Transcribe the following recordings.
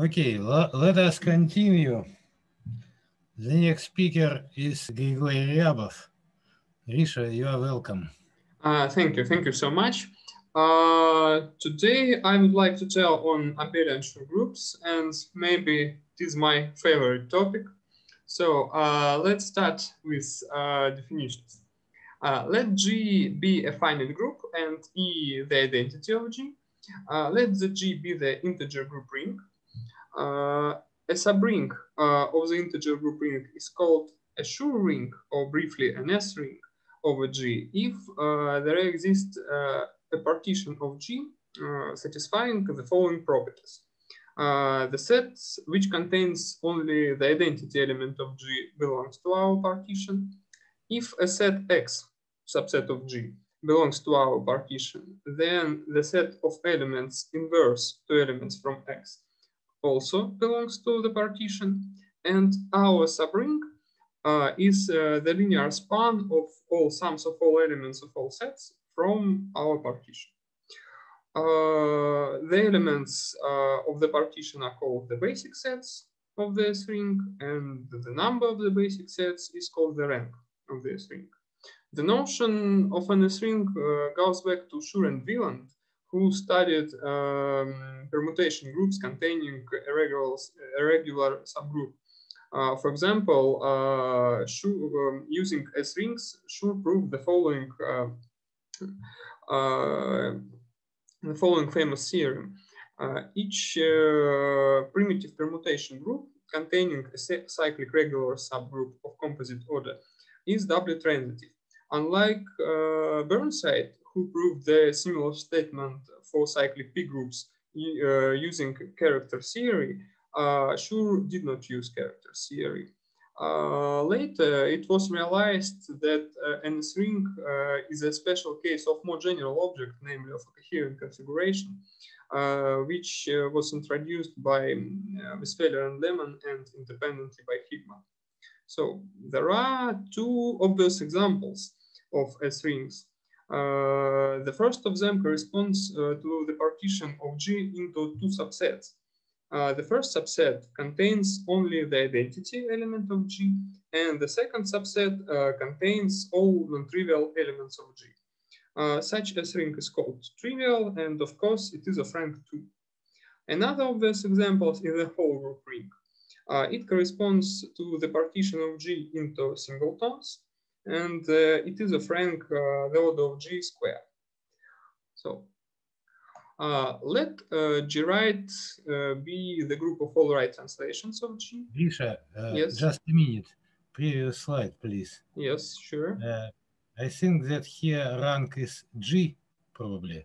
Okay, let us continue. The next speaker is Grigory Ryabov. Grisha, you are welcome. Thank you so much. Today I would like to tell on abelian groups, and maybe this is my favorite topic. So let's start with definitions. Let G be a finite group and E the identity of G. Let the G be the integer group ring. A subring of the integer group ring is called a Schur ring, or briefly an S ring over G, if there exists a partition of G satisfying the following properties. The set which contains only the identity element of G belongs to our partition. If a set X, subset of G, belongs to our partition, then the set of elements inverse to elements from X also belongs to the partition, and our subring is the linear span of all sums of all elements of all sets from our partition. The elements of the partition are called the basic sets of the S ring, and the number of the basic sets is called the rank of the S ring. The notion of an S ring goes back to Schur and Wielandt, who studied permutation groups containing irregular subgroup. For example, using S rings, Schur proved the following famous theorem: each primitive permutation group containing a cyclic regular subgroup of composite order is doubly transitive. Unlike Burnside, who proved the similar statement for cyclic P groups using character theory, Schur did not use character theory. Later, it was realized that an S ring is a special case of more general object, namely of a coherent configuration, which was introduced by Weisfeiler and Leman, and independently by Hickman. So there are two obvious examples of S rings. The first of them corresponds to the partition of G into two subsets. The first subset contains only the identity element of G, and the second subset contains all non-trivial elements of G. Such a ring is called trivial, and of course it is of rank 2. Another obvious example is the whole group ring. It corresponds to the partition of G into singletons, and it is of rank the order of G squared. So, let G right be the group of all right translations of G. Grisha, yes. Just a minute. Previous slide, please. Yes, sure. I think that here rank is G, probably.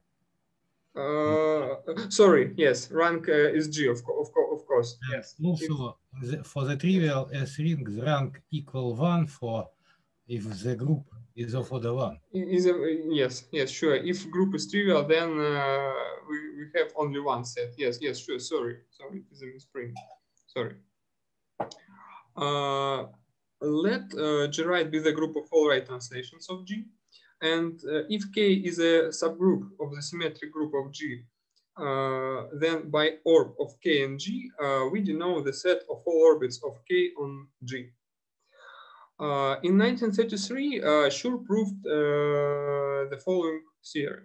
Sorry, yes, rank is G, of course. Yes. Also, for the trivial S ring, the rank equal 1 for if the group is of order 1. Yes, sure. If group is trivial, then we have only one set. Yes, sure. Sorry, it is a misprint. Sorry. Let G right be the group of all right translations of G, and if K is a subgroup of the symmetric group of G, then by orb of K and G, we denote the set of all orbits of K on G. In 1933, Schur proved the following theorem.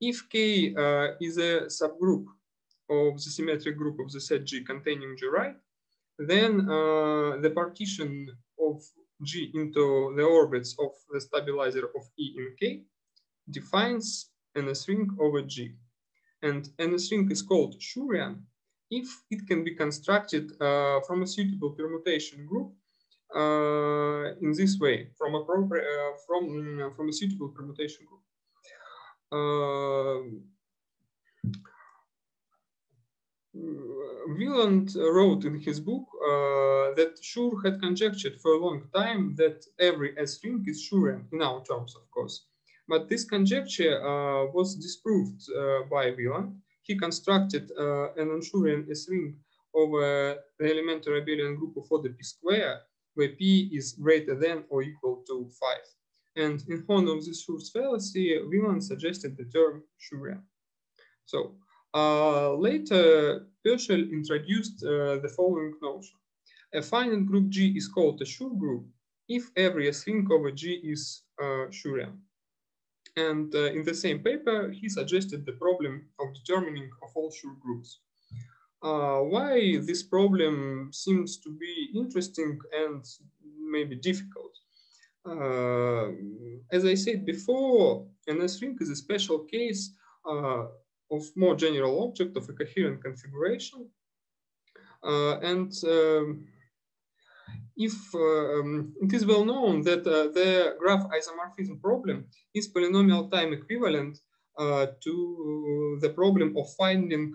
If K is a subgroup of the symmetric group of the set G containing G right, then the partition of G into the orbits of the stabilizer of E in K defines an S ring over G. And an S ring is called Schurian if it can be constructed from a suitable permutation group in this way, from a suitable permutation group. Wielandt wrote in his book that Schur had conjectured for a long time that every S ring is Schurian, in our terms, of course. But this conjecture was disproved by Wielandt. He constructed an unschurian S ring over the elementary abelian group of order P squared, where P is greater than or equal to 5. And in honor of this Schur's fallacy, Wielandt suggested the term Schurian. So Later, Perschel introduced the following notion. A finite group G is called a Schur group if every string over G is Schurian. And in the same paper, he suggested the problem of determining of all Schur groups. Why this problem seems to be interesting and maybe difficult? As I said before, an S-ring is a special case of more general object of a coherent configuration. It is well known that the graph isomorphism problem is polynomial time equivalent to the problem of finding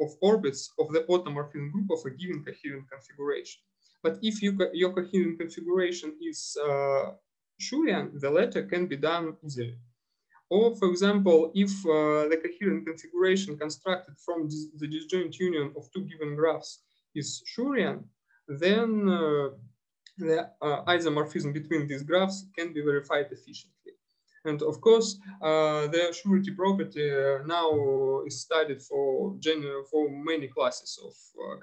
of orbits of the automorphism group of a given coherent configuration. But if your coherent configuration is Schurian, the latter can be done easily. Or, for example, if the coherent configuration constructed from the disjoint union of two given graphs is Schurian, then the isomorphism between these graphs can be verified efficiently. And of course, the surety property now is studied for many classes of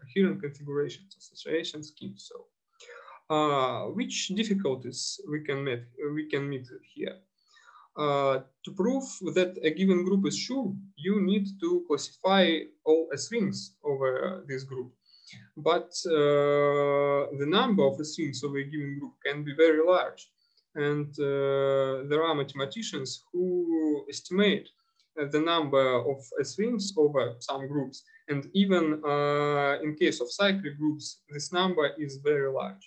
coherent configurations, association schemes. So, which difficulties we can meet here? To prove that a given group is Schur, you need to classify all S-rings over this group. But the number of S-rings over a given group can be very large. And there are mathematicians who estimate the number of S-rings over some groups. And even in case of cyclic groups, this number is very large.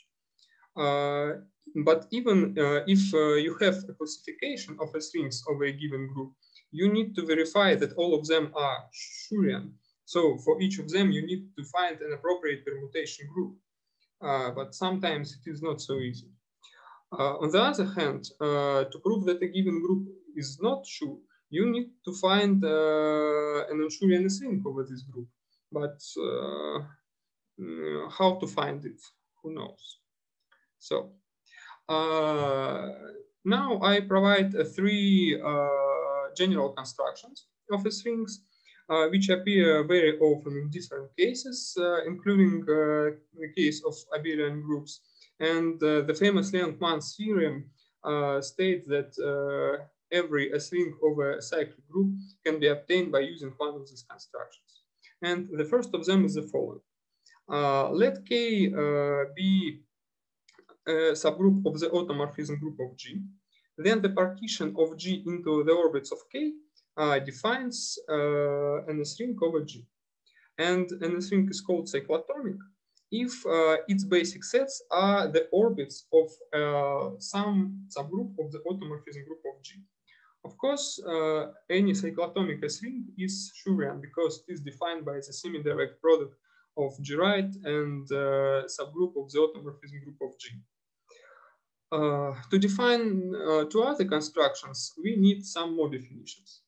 But even if you have a classification of S-rings over a given group, you need to verify that all of them are Schurian. So for each of them, you need to find an appropriate permutation group. But sometimes it is not so easy. On the other hand, to prove that a given group is not Schur, you need to find an unschurian S-ring over this group. But how to find it? Who knows? So now I provide three general constructions of S-rings, which appear very often in different cases, including the case of abelian groups. And the famous Lenkman's theorem states that every S-ring over a cyclic group can be obtained by using one of these constructions. And the first of them is the following. Let K be a subgroup of the automorphism group of G. Then the partition of G into the orbits of K defines an S-ring over G. And an S-ring is called cyclotomic if its basic sets are the orbits of some subgroup of the automorphism group of G. Of course, any cyclotomic S-ring is Schurian because it is defined by the semi-direct product of G right and subgroup of the automorphism group of G. To define two other constructions, we need some more definitions.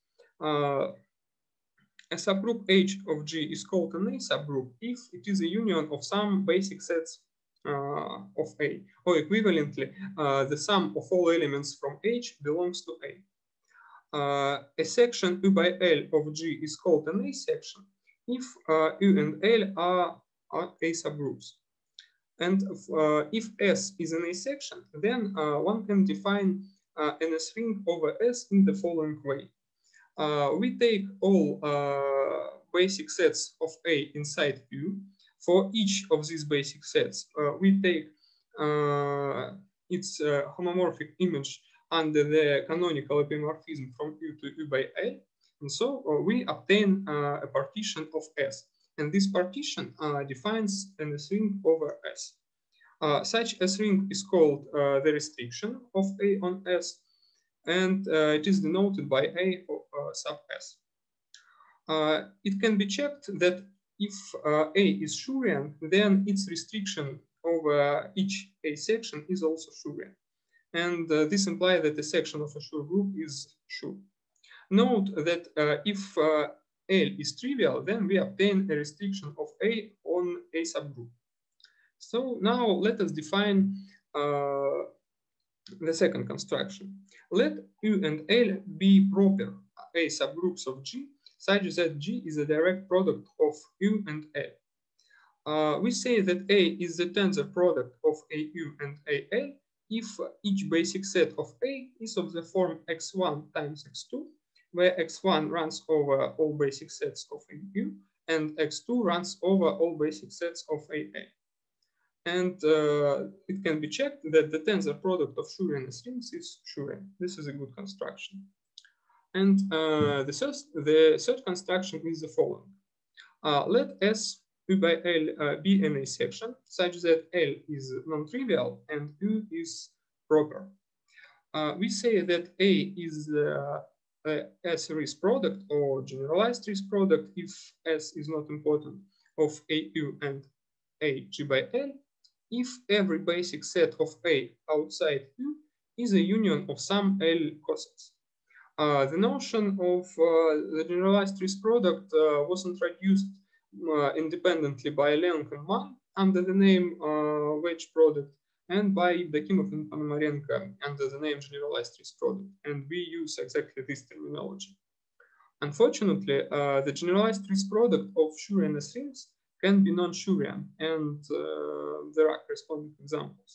A subgroup H of G is called an A subgroup if it is a union of some basic sets of A, or equivalently, the sum of all elements from H belongs to A. A section U by L of G is called an A section if U and L are A subgroups. And if S is an A section, then one can define an S-ring over S in the following way. We take all basic sets of A inside U. For each of these basic sets, we take its homomorphic image under the canonical epimorphism from U to U by L. And so we obtain a partition of S. And this partition defines an S-ring over S. Such S-ring is called the restriction of A on S. And it is denoted by A sub S. It can be checked that if A is Schurian, then its restriction over each A section is also Schurian. And this implies that a section of a Schur group is Schur. Note that if L is trivial, then we obtain a restriction of A on A subgroup. So now let us define the second construction. Let U and L be proper A subgroups of G such that G is a direct product of U and A. We say that A is the tensor product of AU and AA if each basic set of A is of the form x1 times x2, where x1 runs over all basic sets of AU and x2 runs over all basic sets of AA. And it can be checked that the tensor product of Schurian rings is Schurian. This is a good construction. And the third construction is the following. Let S U by L be in a section such that L is non-trivial and U is proper. We say that A is the S risk product or generalized risk product if S is not important of AU and A G by L, if every basic set of A outside U is a union of some L cosets. The notion of the generalized risk product was introduced independently by Leon Kuman under the name wedge product and by Evdokimov and Ponomarenko under the name generalized risk product. And we use exactly this terminology. Unfortunately, the generalized risk product of Schurian rings can be non-Shurian, and there are corresponding examples.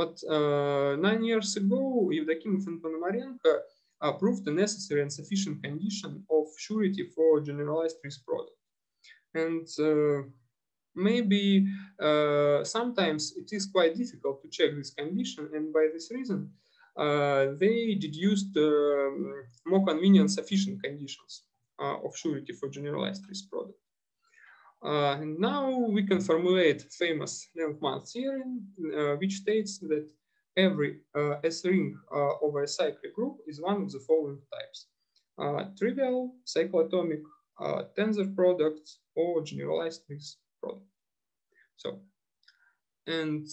But 9 years ago, Evdokimov and Ponomarenko proved the necessary and sufficient condition of surety for generalized risk product. And maybe sometimes it is quite difficult to check this condition, and by this reason, they deduced more convenient sufficient conditions of surety for generalized risk product. And now we can formulate famous Lenkman theorem, which states that every S ring over a cyclic group is one of the following types: trivial, cyclotomic, tensor products, or generalized risk product. So, and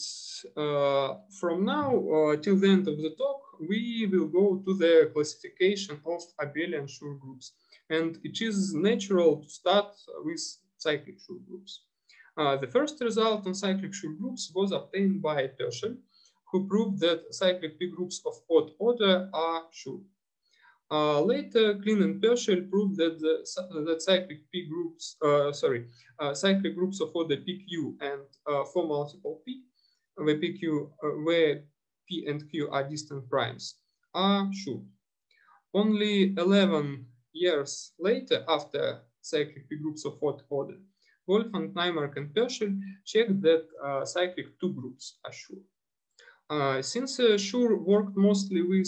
from now till the end of the talk, we will go to the classification of abelian Schur groups, and it is natural to start with cyclic Schur groups. The first result on cyclic Schur groups was obtained by Perschel, who proved that cyclic P groups of odd order are Schur. Later, Klin and Perschel proved that cyclic groups of order PQ and for multiple P, where P and Q are distant primes, are Schur. Only 11 years later, after cyclic P groups of odd order, Wolf and Neimark and Perschel checked that cyclic 2 groups are Schur. Since Schur worked mostly with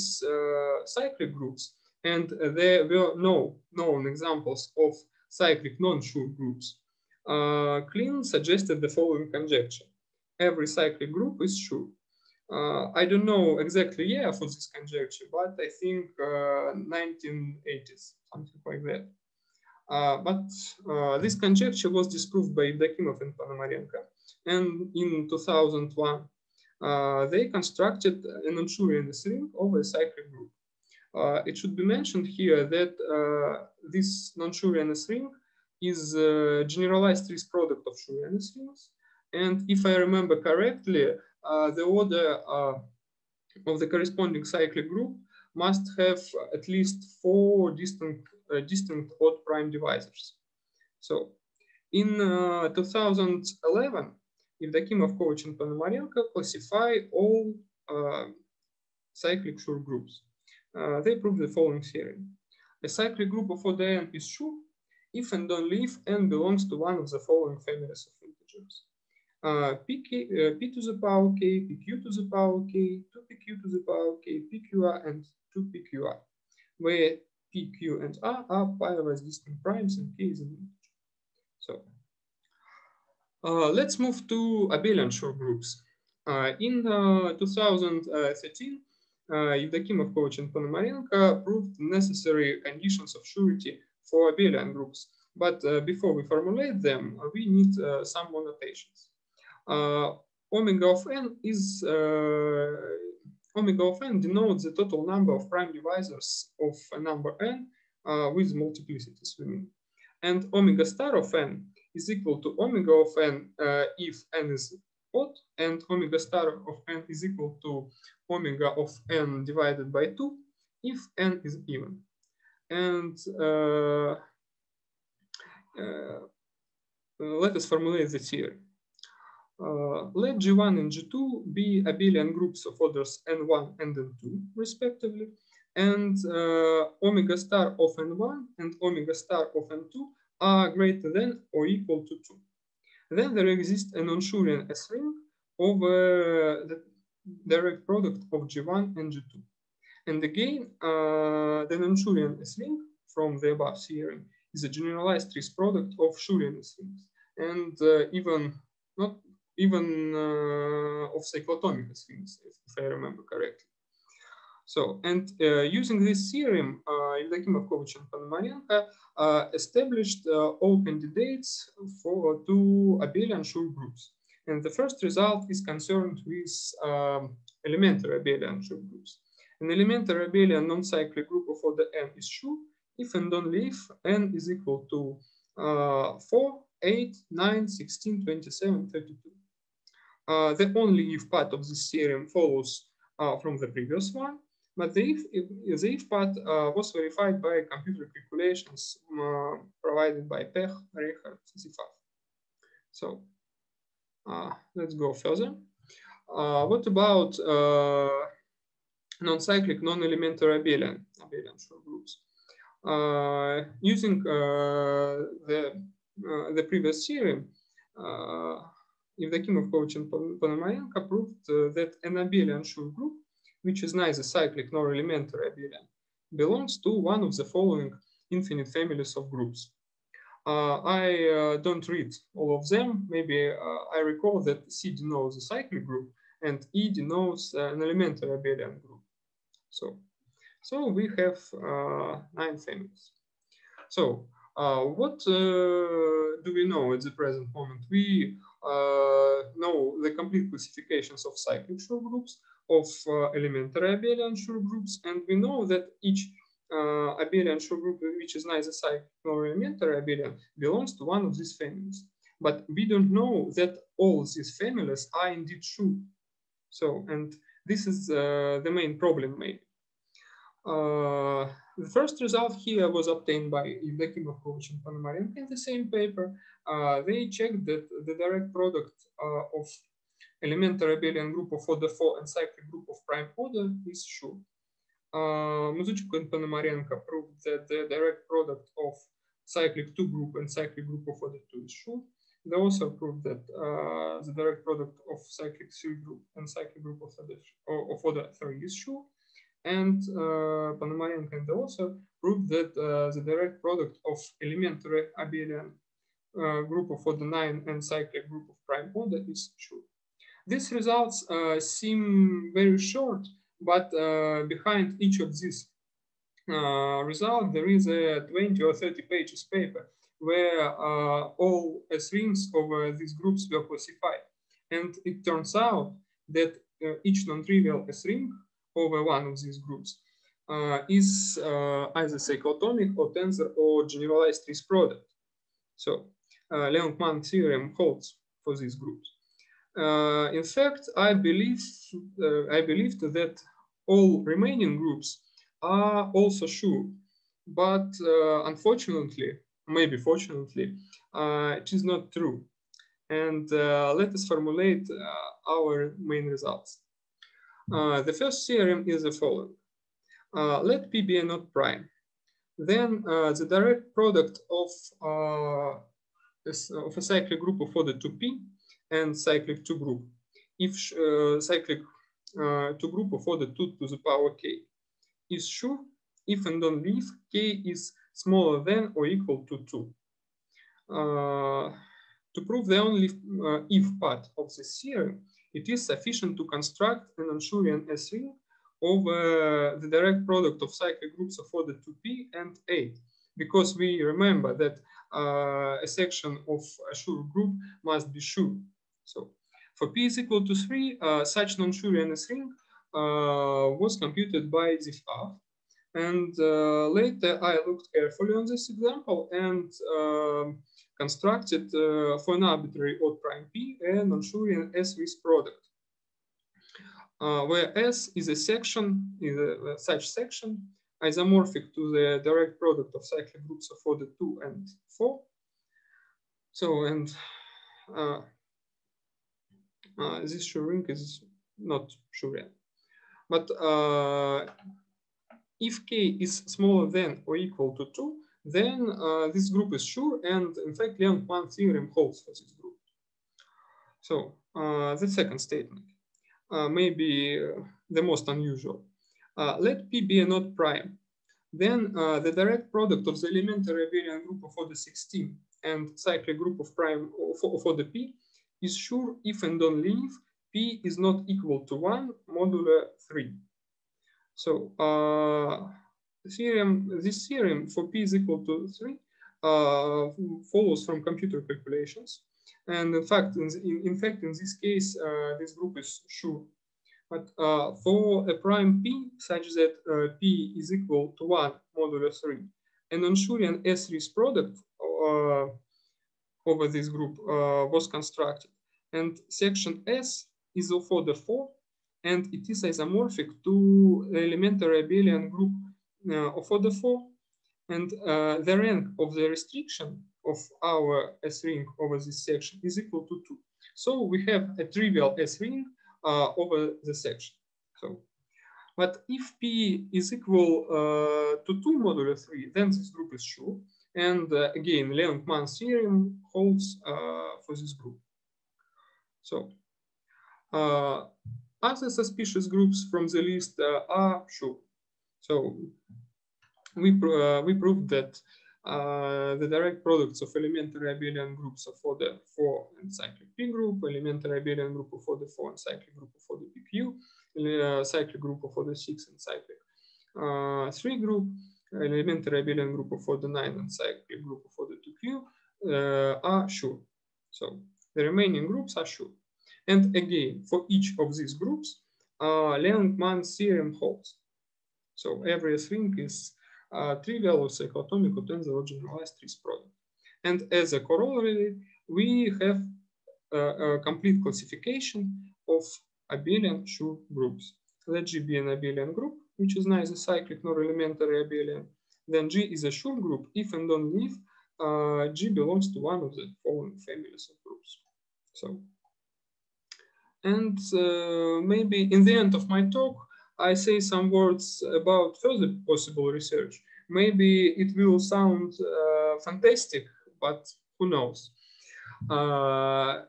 cyclic groups, and there were no known examples of cyclic non-Schur groups, Klein suggested the following conjecture: every cyclic group is Schur. I don't know exactly year for this conjecture, but I think 1980s, something like that. But this conjecture was disproved by Dakimov and Ponomarenko, and in 2001 they constructed an unschurian ring over a cyclic group. It should be mentioned here that this non-Shurian ring is a generalized risk product of Shurian rings, and if I remember correctly, the order of the corresponding cyclic group must have at least 4 distinct odd prime divisors. So, in 2011, Evdokimov, Kovacic, and Ponomarenko classify all cyclic Schur groups. They prove the following theorem: a cyclic group of order n is Schur if and only if n belongs to one of the following families of integers: p to the power k, pq to the power k, 2pq to the power k, pqr, and 2pqr, where P, Q, and R are pairwise distinct primes, and K is an integer. So let's move to abelian Schur groups. In 2013, Evdokimov, Kovacic, and Ponomarenko proved necessary conditions of surety for abelian groups. But before we formulate them, we need some annotations. Omega of n is omega of n denotes the total number of prime divisors of a number n with multiplicities, we mean. And omega star of n is equal to omega of n if n is odd, and omega star of n is equal to omega of n divided by 2 if n is even. And let us formulate the theory. Let G1 and G2 be abelian groups of orders N1 and N2, respectively, and omega star of N1 and omega star of N2 are greater than or equal to 2. Then there exists a non-Schurian S ring over the direct product of G1 and G2. And again, the non-Schurian S ring from the above theorem is a generalized risk product of Schurian S rings, and even of cyclotomic S rings, if I remember correctly. So, and using this theorem, Evdokimov, Kovacic, and Ponomarenko established all candidates for two abelian Schur groups. And the first result is concerned with elementary abelian Schur groups. An elementary abelian non-cyclic group of order n is Schur if and only if n is equal to 4, 8, 9, 16, 27, 32. The only if part of this theorem follows from the previous one. But the if part was verified by computer calculations provided by Pech, Richard, Zifav. So let's go further. What about non-cyclic, non-elementary abelian Schur groups? Using the previous theorem, Evdokimov, Kovacic, and Ponomarenko proved that an abelian Schur group, which is neither cyclic nor elementary abelian, belongs to one of the following infinite families of groups. I don't read all of them. Maybe I recall that C denotes a cyclic group and E denotes an elementary abelian group. So we have 9 families. So what do we know at the present moment? We know the complete classifications of cyclic Schur groups, of elementary abelian Schur groups, and we know that each abelian Schur group, which is neither cyclic nor elementary abelian, belongs to one of these families. But we don't know that all these families are indeed Schur. So, and this is the main problem, maybe. The first result here was obtained by Evdokimov, Kovacic, and Ponomarenko in the same paper. They checked that the direct product of elementary abelian group of order 4 and cyclic group of prime order is Schur. Muzychuk and Ponomarenko proved that the direct product of cyclic 2 group and cyclic group of order 2 is Schur. They also proved that the direct product of cyclic 3 group and cyclic group of order 3 is Schur. And Ponomarenko and they also proved that the direct product of elementary abelian group of order 9 and cyclic group of prime order is Schur. These results seem very short, but behind each of these results, there is a 20 or 30 pages paper where all S rings over these groups were classified. And it turns out that each non-trivial S ring over one of these groups is either cyclotomic or tensor or generalized risk product. So Leon Kuman theorem holds for these groups. In fact, I believed that all remaining groups are also Schur, but unfortunately, maybe fortunately, it is not true. And let us formulate our main results. The first theorem is the following. Let P be a not prime. Then the direct product of a cyclic group of order 2p and cyclic 2 group, if cyclic 2 group of order 2 to the power k is Schur if and only if k is smaller than or equal to 2. To prove the only if part of this theorem, it is sufficient to construct an unschurian S ring over the direct product of cyclic groups of order 2p and a, because we remember that a section of a Schur group must be Schur. So for p is equal to 3, such non-Schurian S ring was computed by Zifav. And later I looked carefully on this example and constructed for an arbitrary odd prime p a non-Schurian S risk product, where S is a section, such section isomorphic to the direct product of cyclic groups of order 2 and 4, So, and this Schur ring is not Schurian. But if K is smaller than or equal to 2, then this group is Schur, and in fact, Leon Kuman theorem holds for this group. So, the second statement, maybe the most unusual. Let P be a not prime. Then the direct product of the elementary abelian group of order 16 and cyclic group of prime of order P is Schur if and only if P is not equal to 1 modulo 3. So this theorem for P is equal to 3 follows from computer calculations. And in fact, in this case, this group is Schur. But for a prime P such that P is equal to 1 modulo 3, a non-Shurian S-risk product over this group was constructed. And section S is of order 4, and it is isomorphic to the elementary abelian group of order 4. And the rank of the restriction of our S-ring over this section is equal to 2. So we have a trivial S-ring over the section. So, but if P is equal to 2 modulo 3, then this group is Schur. And again, Leon Kuman's theorem holds for this group. So, other suspicious groups from the list are Schur. So, we proved that the direct products of elementary abelian groups of order 4 and cyclic P group, elementary abelian group of order 4 and cyclic group of order PQ, cyclic group of order 6 and cyclic 3 group, elementary abelian group of order 9 and cyclic group of order 2Q are Schur. So the remaining groups are Schur. And again, for each of these groups, Leon Kuman's theorem holds. So every S-ring is trivial or cyclotomic or tensor or generalized risk product. And as a corollary, we have a complete classification of abelian Schur groups. Let G be an abelian group, which is neither cyclic nor elementary abelian. Then G is a Schur group if and only if G belongs to one of the following families of groups. So, and maybe in the end of my talk, I say some words about further possible research. Maybe it will sound fantastic, but who knows?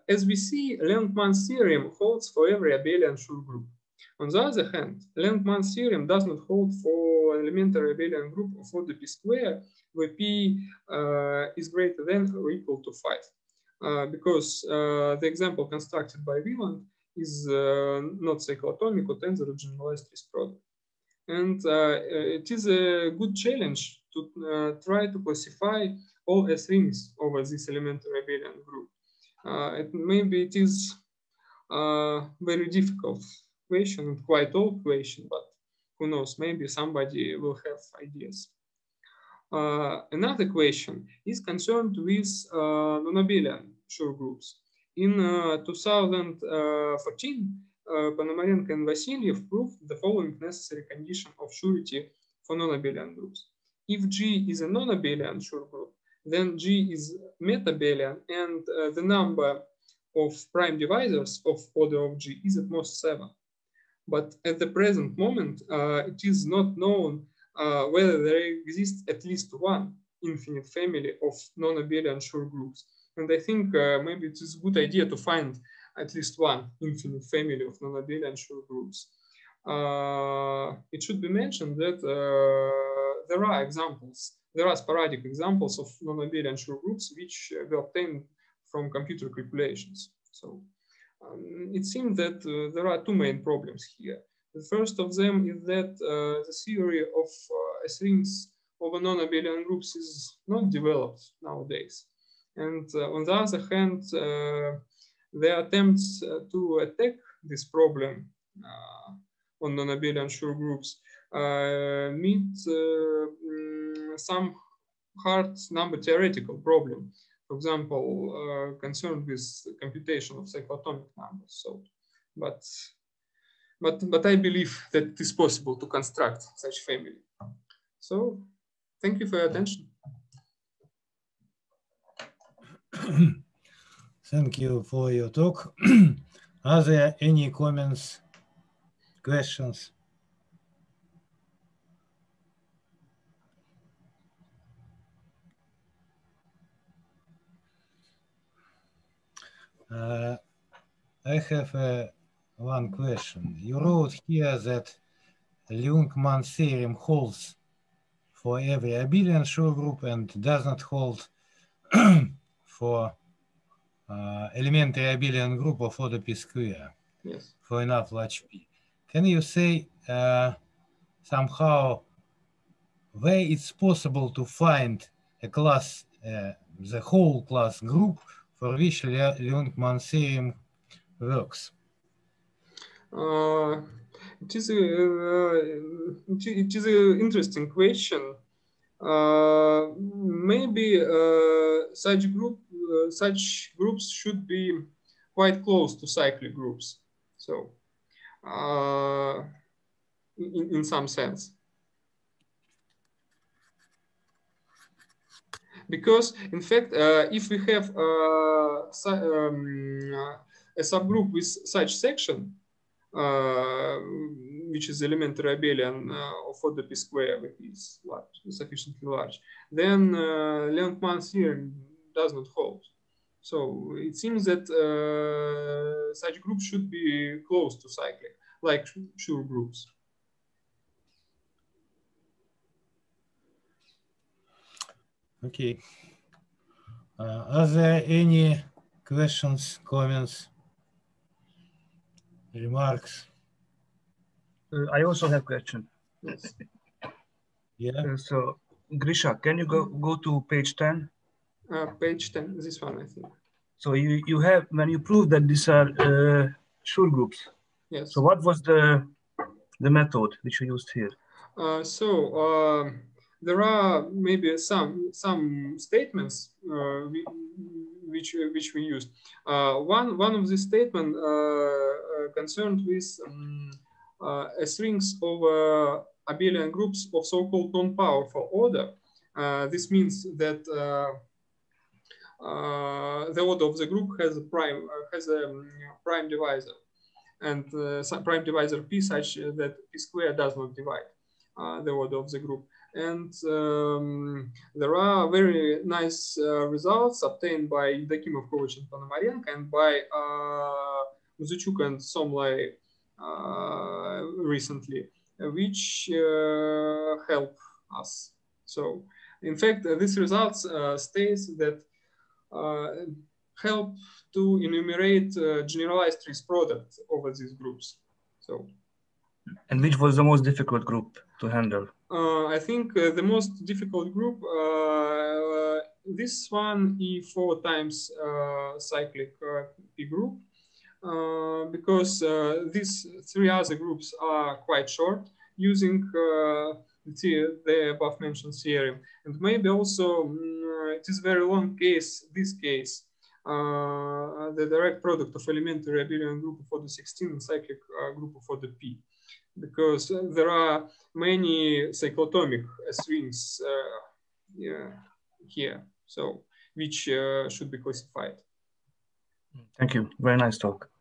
As we see, Leon Kuman's theorem holds for every abelian Schur group. On the other hand, Leon Kuman's theorem does not hold for an elementary abelian group of order P square, where P is greater than or equal to 5, because the example constructed by Wielandt is not cyclotomic or tensor or generalized risk product. And it is a good challenge to try to classify all S rings over this elementary abelian group. Maybe it is a very difficult question, quite old question, but who knows, maybe somebody will have ideas. Another question is concerned with non-abelian Schur groups. In 2014, Ponomarenko and Vasilyev proved the following necessary condition of surety for non-abelian groups. If G is a non-abelian Schur group, then G is metabelian, and the number of prime divisors of order of G is at most 7. But at the present moment, it is not known whether there exists at least one infinite family of non-abelian Schur groups. And I think maybe it is a good idea to find at least one infinite family of non-abelian Schur groups. It should be mentioned that there are examples, there are sporadic examples of non-abelian Schur groups which were obtained from computer calculations. So it seems that there are two main problems here. The first of them is that the theory of S-rings over non-abelian groups is not developed nowadays. And on the other hand, their attempts to attack this problem on non-abelian Schur groups meet some hard number theoretical problem. For example, concerned with computation of cyclotomic numbers. So, but I believe that it is possible to construct such family. So, thank you for your attention. Thank you for your talk. Are there any comments, questions? I have one question. You wrote here that Lenkman's theorem holds for every abelian Schur group and does not hold for elementary abelian group of order P square. Yes. For enough large P. Can you say somehow where it's possible to find a class, the whole class group for which Lenkman theorem works? It is an interesting question. Maybe such groups should be quite close to cyclic groups. So, in some sense, because in fact, if we have a subgroup with such section, which is elementary abelian of order P square, which is large, sufficiently large, then Lenkman's theorem does not hold. So it seems that such groups should be close to cyclic, like Schur groups. Okay. Are there any questions, comments, remarks? I also have a question. Yes. Yeah. So, Grisha, can you go to page 10? Page 10, this one, I think. So you have, when you prove that these are Schur groups. Yes. So what was the method which you used here? There are maybe some statements which we used. One of the statements concerned with as rings over abelian groups of so-called non-powerful order. This means that the order of the group has a prime divisor, and some prime divisor p such that p squared does not divide the order of the group. And there are very nice results obtained by Dakimov, Kovacic, and Ponomarenko, and by Muzychuk and Somlai recently, which help us. So, in fact, these results states that help to enumerate generalized risk product over these groups. So, and which was the most difficult group to handle? I think the most difficult group, this one, E4 times cyclic P group, because these three other groups are quite short using the above mentioned theorem. And maybe also it is very long case, this case, the direct product of elementary abelian group of order 16 and cyclic group of order P. Because there are many cyclotomic rings here, so which should be classified. Thank you. Very nice talk.